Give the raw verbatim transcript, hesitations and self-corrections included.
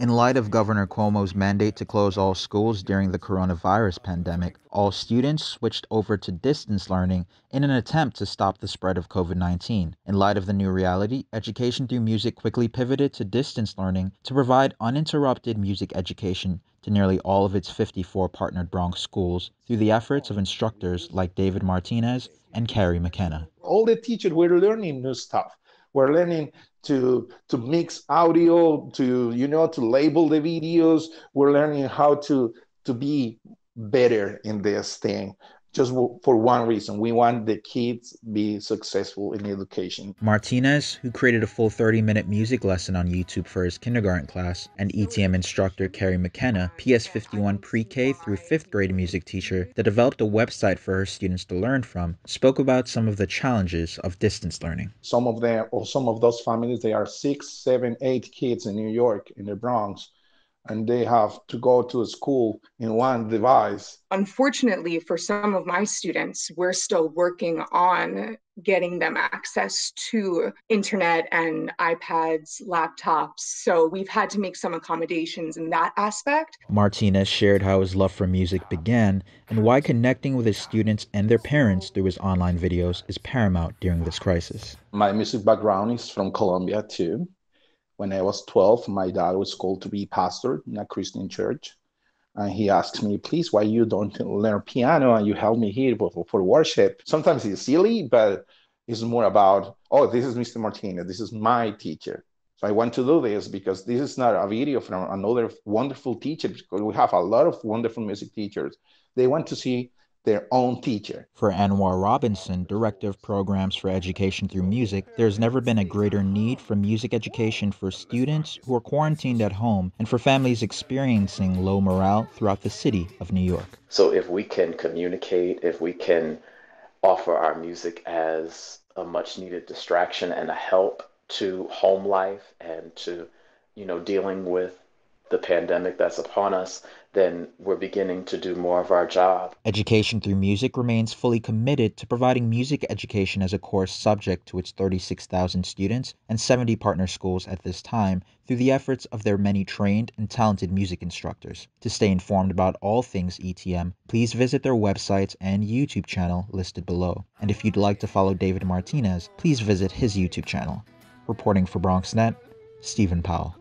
In light of Governor Cuomo's mandate to close all schools during the coronavirus pandemic, all students switched over to distance learning in an attempt to stop the spread of COVID nineteen. In light of the new reality, Education Through Music quickly pivoted to distance learning to provide uninterrupted music education to nearly all of its fifty-four partnered Bronx schools through the efforts of instructors like David Martinez and Carrie McKenna. All the teachers were learning new stuff. We're learning to to mix audio, to you know, to label the videos. We're learning how to to be better in this thing. Just for one reason, we want the kids to be successful in education. Martinez, who created a full thirty-minute music lesson on YouTube for his kindergarten class, and E T M instructor Carrie McKenna, P S fifty-one pre-K through fifth grade music teacher that developed a website for her students to learn from, spoke about some of the challenges of distance learning. Some of them, or some of those families, they are six, seven, eight kids in New York, in the Bronx, and they have to go to a school in one device. Unfortunately, for some of my students, we're still working on getting them access to internet and iPads, laptops. So we've had to make some accommodations in that aspect. Martinez shared how his love for music began and why connecting with his students and their parents through his online videos is paramount during this crisis. My music background is from Colombia too. When I was twelve, my dad was called to be pastor in a Christian church. And he asked me, please, why you don't learn piano and you help me here for, for worship? Sometimes it's silly, but it's more about, oh, this is Mister Martinez. This is my teacher. So I want to do this because this is not a video from another wonderful teacher, because we have a lot of wonderful music teachers. They want to see their own teacher. For Anwar Robinson, Director of Programs for Education Through Music, there's never been a greater need for music education for students who are quarantined at home and for families experiencing low morale throughout the city of New York. So if we can communicate, if we can offer our music as a much needed distraction and a help to home life and to, you know, dealing with the pandemic that's upon us, then we're beginning to do more of our job. Education Through Music remains fully committed to providing music education as a core subject to its thirty-six thousand students and seventy partner schools at this time through the efforts of their many trained and talented music instructors. To stay informed about all things E T M, please visit their websites and YouTube channel listed below. And if you'd like to follow David Martinez, please visit his YouTube channel. Reporting for BronxNet, Stephen Powell.